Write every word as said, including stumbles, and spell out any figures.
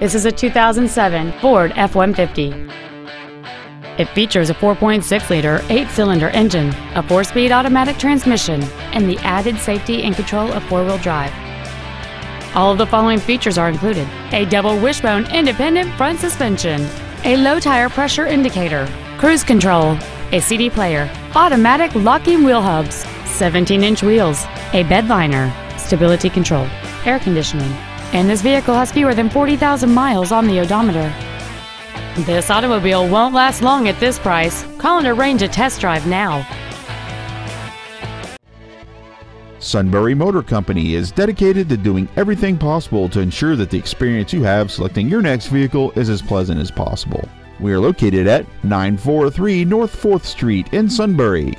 This is a two thousand seven Ford F one fifty. It features a four point six liter eight-cylinder engine, a four-speed automatic transmission, and the added safety and control of four-wheel drive. All of the following features are included: a double wishbone independent front suspension, a low tire pressure indicator, cruise control, a C D player, automatic locking wheel hubs, seventeen inch wheels, a bed liner, stability control, air conditioning, and this vehicle has fewer than forty thousand miles on the odometer. This automobile won't last long at this price. Call and arrange a test drive now. Sunbury Motor Company is dedicated to doing everything possible to ensure that the experience you have selecting your next vehicle is as pleasant as possible. We are located at nine four three North fourth Street in Sunbury.